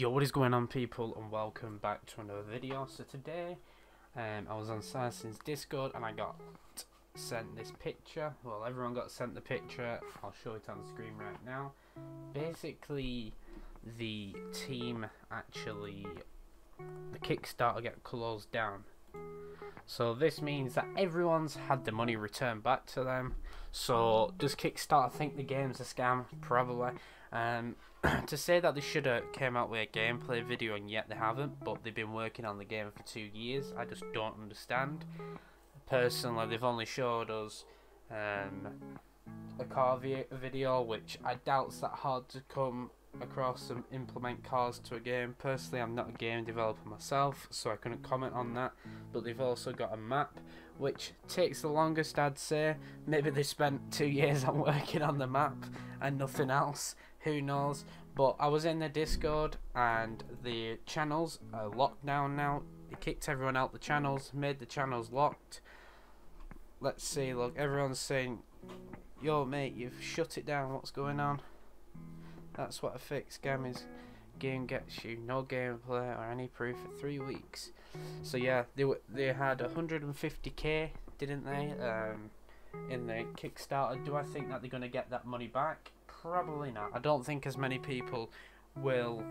Yo, what is going on, people, and welcome back to another video. So today I was on Skyson's Discord and I got sent this picture. Well, everyone got sent the picture. I'll show it on the screen right now. Basically the team, actually the Kickstarter, get closed down, so this means that everyone's had the money returned back to them. So does Kickstarter think the game's a scam? Probably. To say that they should have came out with a gameplay video, and yet they haven't, but they've been working on the game for 2 years, I just don't understand. Personally, they've only showed us a car video, which I doubt's that hard to come across and implement cars to a game. Personally, I'm not a game developer myself, so I couldn't comment on that, but they've also got a map, which takes the longest, I'd say. Maybe they spent 2 years on working on the map and nothing else, who knows. But I was in the Discord and the channels are locked down now. They kicked everyone out the channels, made the channels locked. Let's see, look, everyone's saying, yo mate, you've shut it down, what's going on? That's what a fake scam is. Game gets you no gameplay or any proof for 3 weeks. So yeah, they had 150k, didn't they, in the Kickstarter. Do I think that they're going to get that money back? Probably not. I don't think as many people will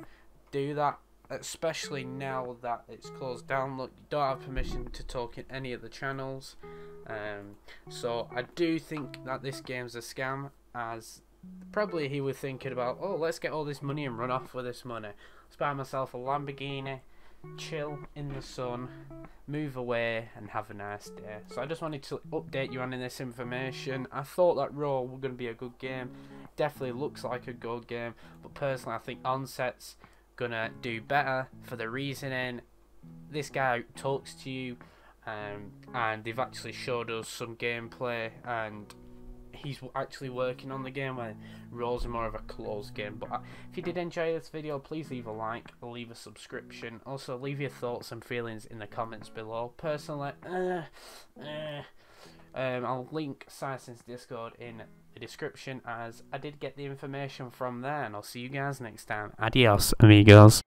do that, especially now that it's closed down. Look, you don't have permission to talk in any of the channels. So I do think that this game's a scam, as probably he was thinking about, oh, let's get all this money and run off with this money. Let's buy myself a Lamborghini, chill in the sun, move away and have a nice day. So I just wanted to update you on this information. I thought that RAW were going to be a good game. Definitely looks like a good game, but personally I think Onset's going to do better, for the reasoning this guy talks to you, and they've actually showed us some gameplay, and he's actually working on the game, where RAW's more of a closed game. But if you did enjoy this video, please leave a like, leave a subscription, also leave your thoughts and feelings in the comments below. Personally, I'll link Skyson's Discord in the description, as I did get the information from there, and I'll see you guys next time. Adios amigos.